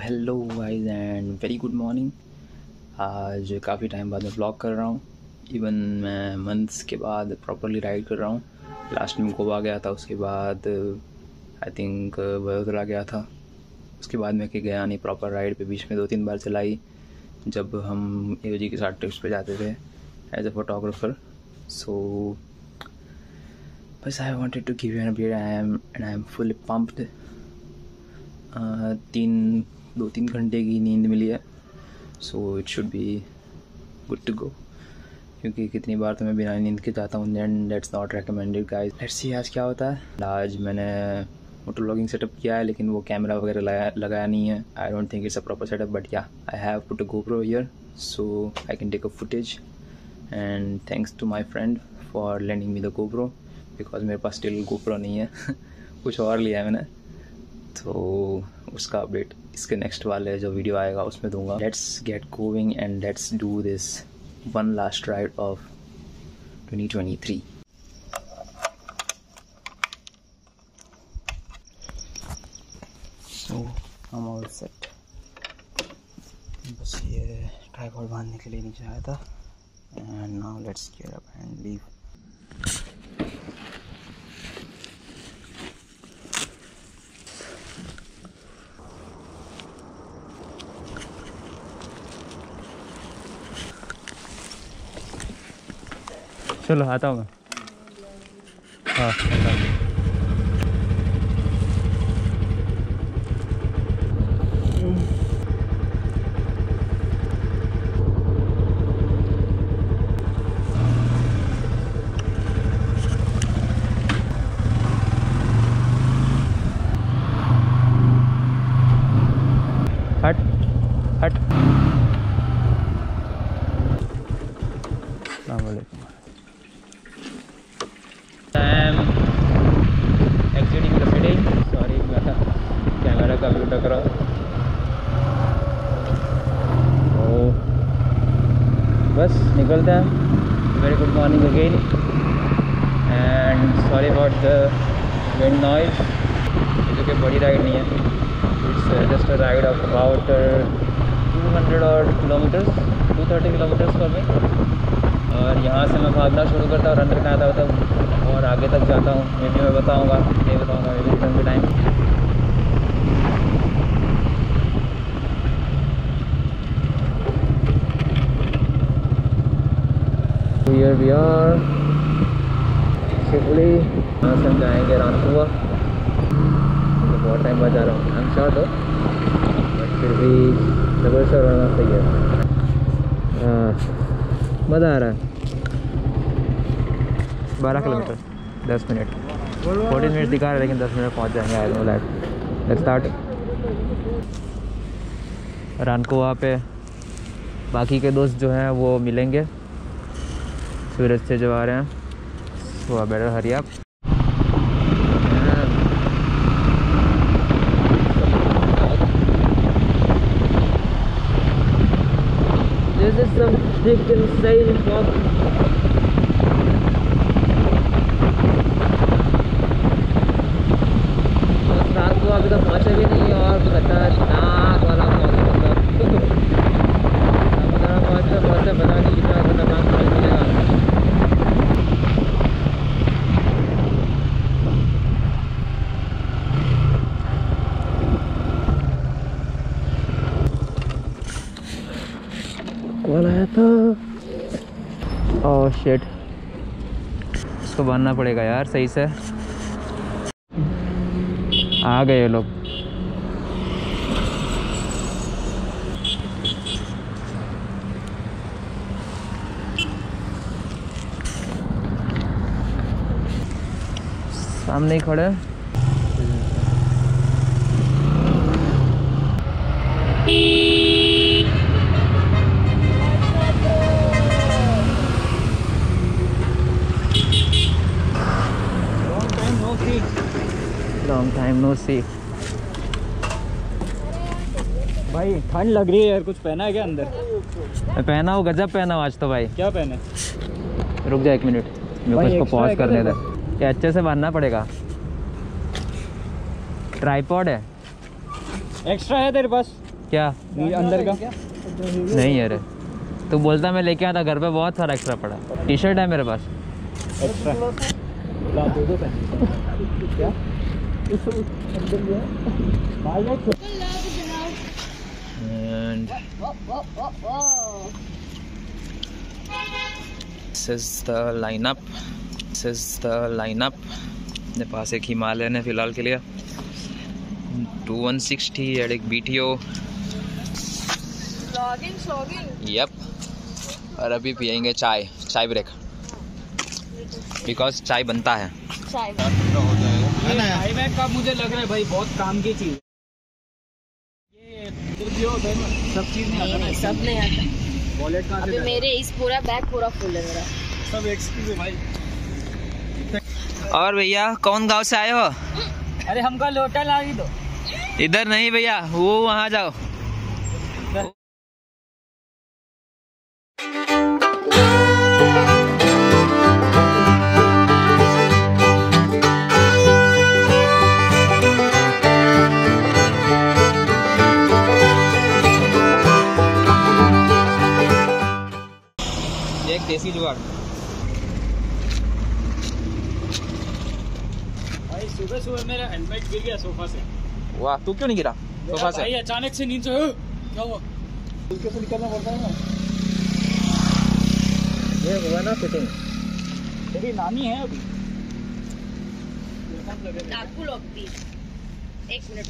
Hello guys and very good morning. आज काफ़ी time बाद मैं ब्लॉग कर रहा हूँ। इवन मैं मंथ्स के बाद प्रॉपरली राइड कर रहा हूँ। लास्ट टाइम गोवा गया था, उसके बाद आई थिंक वडोदरा गया था, उसके बाद मैं कहीं गया नहीं प्रॉपर राइड पे। बीच में 2-3 बार चलाई जब हम एओजी के साथ ट्रिप्स पे जाते थे एज अ फोटोग्राफर। सो बस I wanted to give you an update. I am full pumped. 2-3 घंटे की नींद मिली है, so it should be good to go, क्योंकि कितनी बार तो मैं बिना नींद के जाता हूँ and that's not recommended guys. Let's see आज क्या होता है। आज मैंने मोटो ब्लॉगिंग सेटअप किया है, लेकिन वो कैमरा वगैरह लगाया नहीं है। I don't think it's a proper setup, but yeah I have put a GoPro here so I can take a footage. And thanks to my friend for lending me the GoPro, because मेरे पास still GoPro नहीं है कुछ और लिया है मैंने, तो उसका अपडेट इसके नेक्स्ट वाले जो वीडियो आएगा उसमें दूंगा। Let's get going and let's do this one last ride of 2023। So हम ऑल सेट। बस ये ट्राइपॉड बांधने के लिए नीचे आया था and now let's get up and leave. चलो आता हूँ मैं। हाँ हट हट। अस्सलामुअलैकुम। बस निकलता है। Very good morning again and sorry about the wind noise, जो कि बड़ी राइड नहीं है, it's just a ride of about 230 kilometres for me. और यहाँ से मैं भागना शुरू करता हूँ और अंदर कहाँ आता होता और आगे तक जाता हूँ। मे भी मैं बताऊँगा मेरे रिटर्न के time. Here we are, Shipley. यहाँ से हम जाएँगे रानकुआ। तो बहुत टाइम बाद जा रहा हूँ, हम शॉर्ट हो बट फिर भी जबरदस्त रहना सही है। हाँ मज़ा आ रहा है। 12 किलोमीटर 10 मिनट 14 मिनट दिखा रहा है, लेकिन 10 मिनट पहुँच जाएंगे। I know that. Let's start. Rankua पे बाकी के दोस्त जो हैं वो मिलेंगे सूरज से जो आ रहे हैं। सो बेटर हरी आप। This is some big insane fog. रात को अभी तो पहुँचे भी नहीं और खतरनाक वाला फॉग। पहुँचते पता नहीं कितना खतरनाक फॉग मिलेगा। ओह शिट, इसको बांधना पड़ेगा यार सही से। आ गए लोग। सामने ही खड़े। भाई ठंड लग रही है यार, कुछ पहना है क्या अंदर? मैं पहना हूँ, गजब पहना हूँ आज तो भाई। क्या पहने? रुक जा 1 मिनट, मेरे को इसको पॉज कर दे। क्या अच्छे से बांधना पड़ेगा। ट्राइपॉड है एक्स्ट्रा है तेरे पास? क्या अंदर का नहीं है? अरे तो बोलता मैं लेके आता, घर पे बहुत सारा एक्स्ट्रा पड़ा। टी शर्ट है मेरे पास एक्स्ट्रा। क्या This is the lineup. मेरे पास एक हिमालयन है फ़िलहाल के लिए, 2160 और एक BTO। यप, और अभी पियेंगे चाय, चाय ब्रेक, बिकॉज चाय बनता है। का मुझे लग रहा है भाई बहुत काम की चीज़, ये सब चीज़ नहीं, सब नहीं आता। अभी मेरे इस पूरा बैग पूरा फुल है मेरा, सब एक्सक्यूज है भाई। और भैया कौन गांव से आए हो? अरे हमको लोटा ला दो। इधर नहीं भैया, वो वहाँ जाओ। एक देसी जुगाड़ भाई, सुबह सुबह मेरा हेलमेट गिर गया सोफा से। वाह, तू क्यों नहीं गिरा सोफा से? भाई अचानक से नींद से क्या हुआ? उसके से निकलना पड़ता है ना, ये हुआ ना फिटिंग। तेरी नानी है अभी आपको लॉक भी। 1 मिनट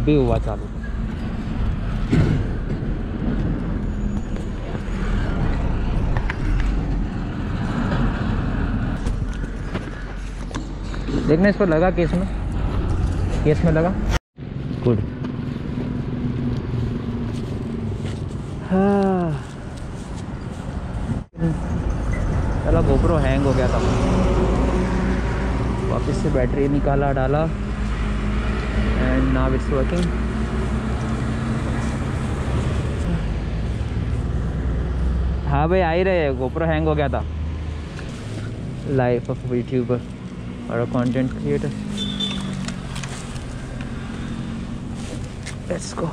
अभी हुआ चालू। देखना इसको लगा केस में लगा। गुड। हाँ, चला गोप्रो हैंग हो गया था, वापस से बैटरी निकाला डाला एंड नाउ इट्स वर्किंग। हाँ भाई आ ही रहे, गोप्रो हैंग हो गया था। लाइफ ऑफ यूट्यूबर और कंटेंट क्रिएटर। Let's go.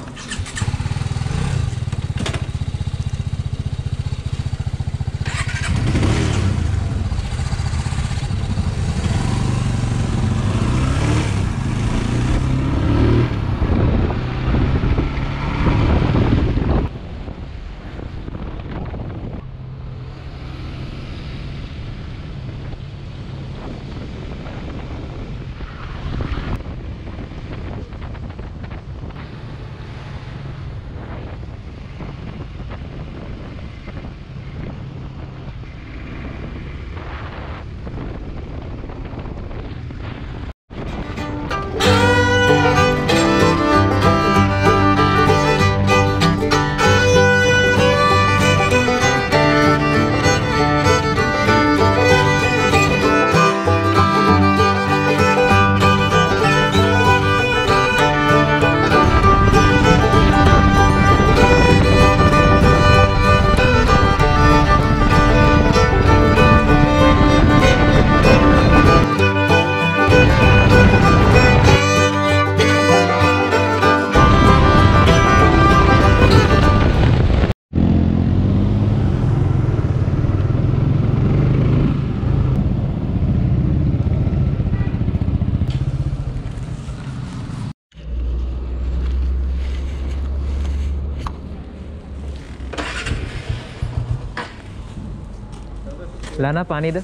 लाना पानी दे।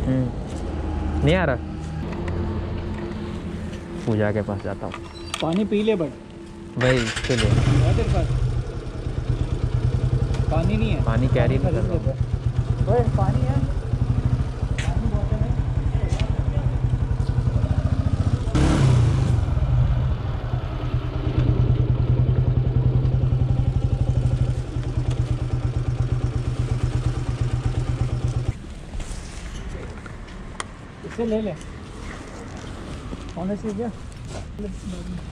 नहीं आ रहा। पूजा के पास जाता हूँ, पानी पी ले। बट भाई चलो पानी नहीं है, पानी कैरी नहीं कर रहा। पानी है ले ले।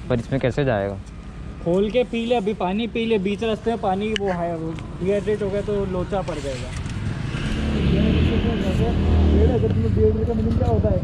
पर इसमें कैसे जाएगा? खोल के पी ले, अभी पानी पी ले। बीच रास्ते में पानी वो है, वो डिहाइड्रेट हो गया तो लोचा पड़ जाएगा। अगर तुम्हें डिहाइड्रेट का मतलब क्या होता है?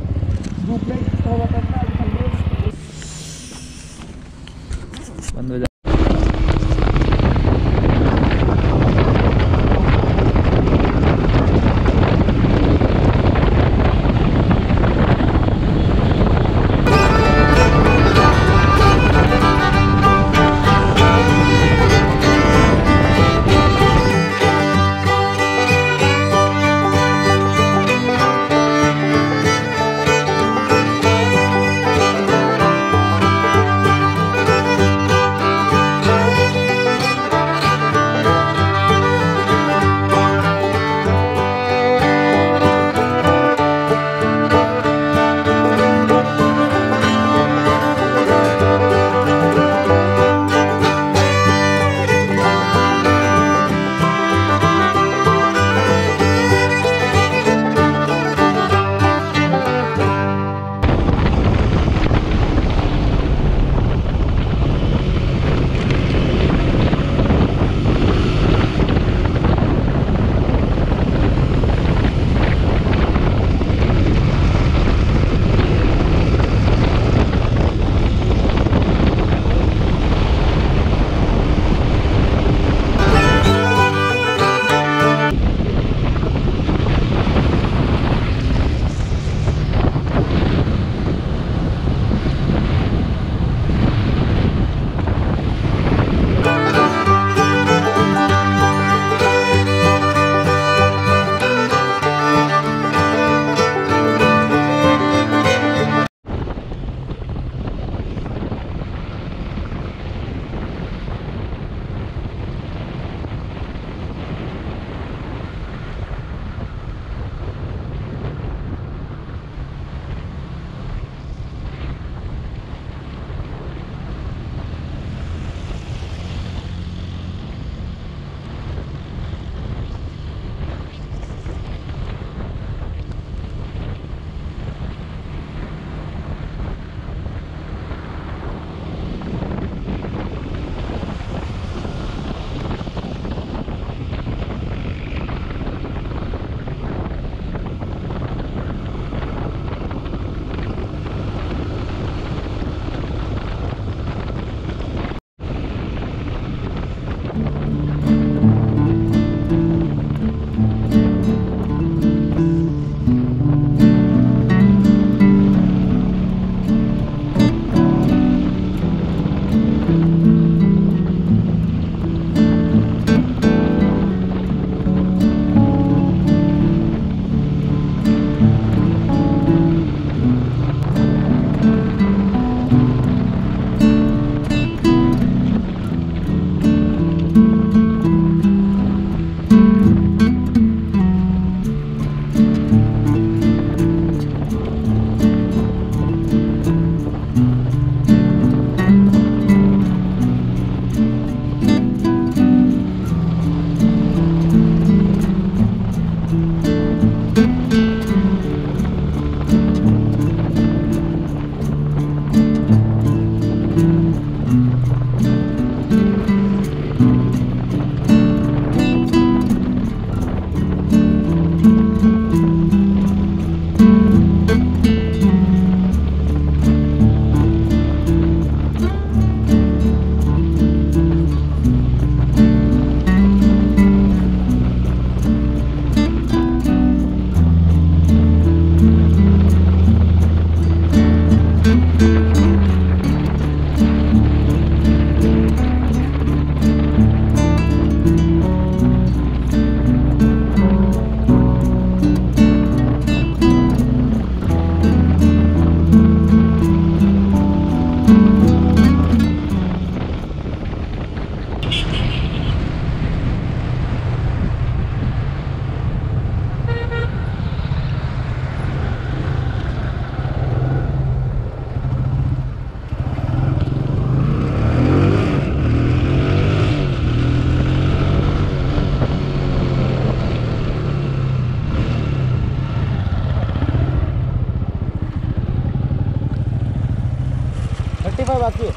बाकी है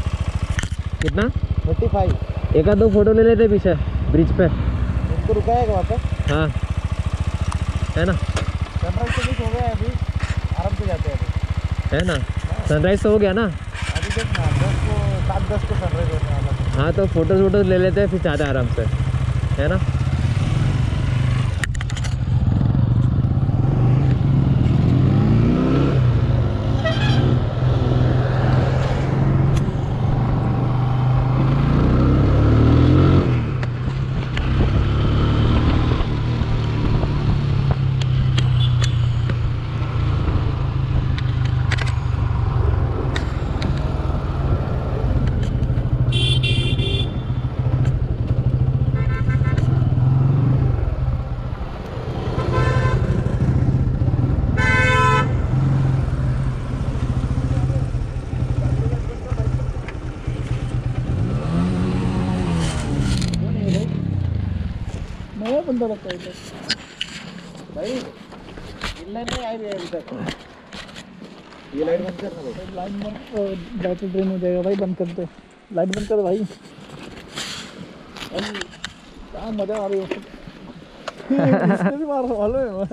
कितना 35 एक दो फोटो ले लेते पीछे ब्रिज पे उनको रुकाएगा वहाँ पे। हाँ है ना, कैमरा हो गया है अभी, आराम से जाते हैं। है ना। सनराइज तो हो गया ना अभी तक, 7-10 को सनराइज होने वाला है। हाँ तो फोटोज वोटोज ले लेते हैं फिर जाते हैं आराम से, है ना। भाई लाइन नहीं आई अभी तक, ये लाइट बंद करना भाई, लाइन बंद बैटरी ड्रेन हो जाएगा भाई, बंद कर दो लाइट, बंद कर भाई। अरे क्या मजा आ रही है,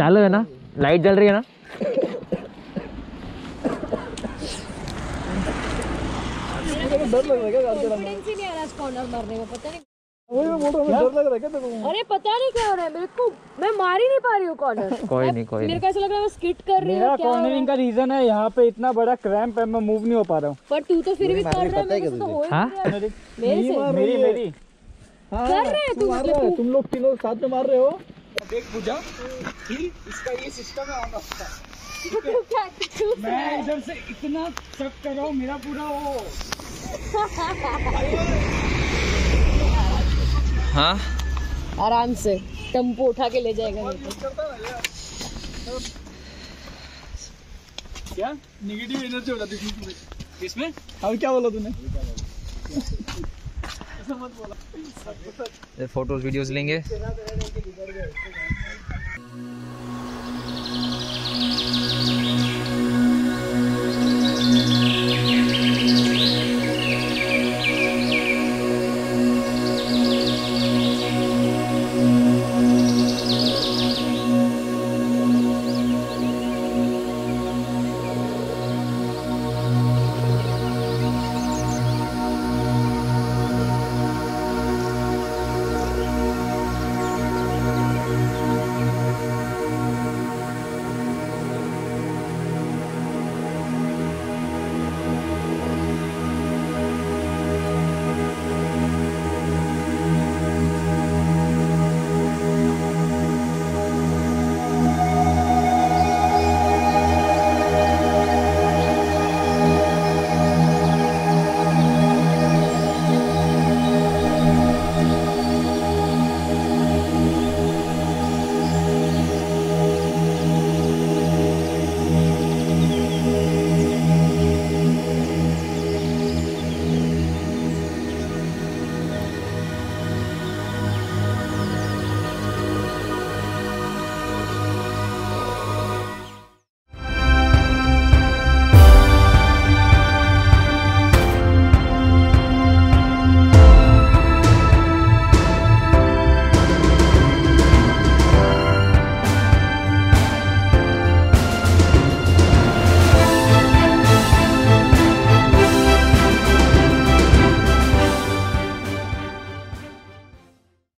चालू है ना लाइट जल रही है ना। डर लग रहा है नहीं आ रहा कॉर्नर मारने को, पता नहीं डर लग रहा है क्या तेरे को? अरे पता नहीं क्या हो रहा है मेरे को, मैं मार ही नहीं पा रही हूँ कॉर्नर। कोई नहीं कोई नहीं, मेरे को ऐसा लग रहा है मैं स्किट कर रही हूँ। मेरा कॉर्नरिंग का रीजन है यहाँ पे इतना बड़ा क्रैम्प है, मैं मूव नहीं हो पा रहा हूँ। पर तू तो फिर भी कर रहा है, मेरे तो हो ही नहीं रहा। मेरी मेरी कर रहे हैं तुम लोग तीनों साथ में मार रहे हो। देख पूजा इसका ये सिस्टम है, मैं इधर से इतना शक कर रहा हूँ, मेरा पूरा वो हाँ आराम से टम्पू उठा के ले जाएगा। क्या नेगेटिव एनर्जी हो जाती है इसमें। अब क्या बोला तूने? ऐसा मत बोला। फोटोज वीडियोस लेंगे।